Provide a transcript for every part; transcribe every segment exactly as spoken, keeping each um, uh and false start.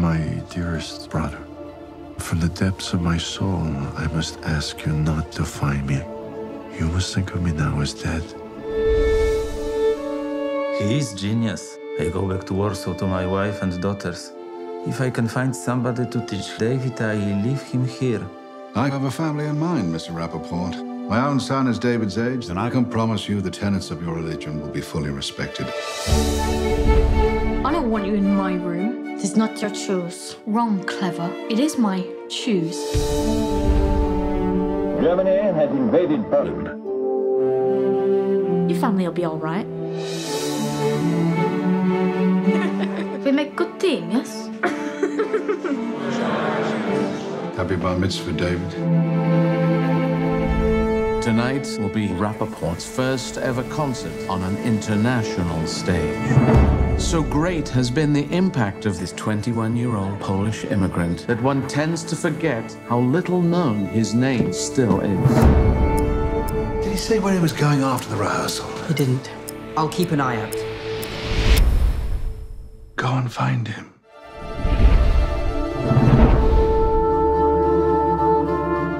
my dearest brother. From the depths of my soul, I must ask you not to find me. You must think of me now as dead. He is genius. I go back to Warsaw to my wife and daughters. If I can find somebody to teach David, I leave him here. I have a family in mind, Mister Rappaport. My own son is David's age, and I can promise you the tenets of your religion will be fully respected. I don't want you in my room. It is not your choice. Wrong, clever. It is my choice. Germany has invaded Poland. Your family will be all right. We make good things, yes? Happy bar mitzvah, David. Tonight will be Rappaport's first ever concert on an international stage. So great has been the impact of this twenty-one-year-old Polish immigrant that one tends to forget how little known his name still is. Did he say where he was going after the rehearsal? He didn't. I'll keep an eye out. Go and find him.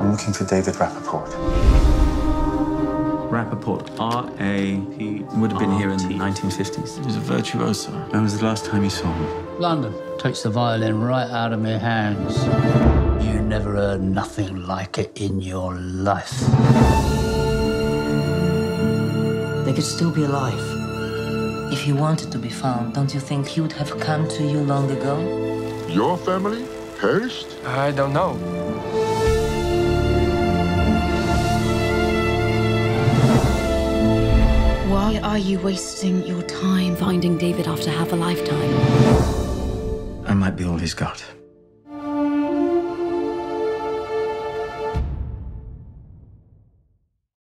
I'm looking for David Rappaport. Rappaport, R A P would have been here in the nineteen fifties. He was a virtuoso. When was the last time you saw him? London. Takes the violin right out of my hands. You never heard nothing like it in your life. They could still be alive. If he wanted to be found, don't you think he would have come to you long ago? Your family perished? I don't know. Why are you wasting your time finding David after half a lifetime? I might be all he's got.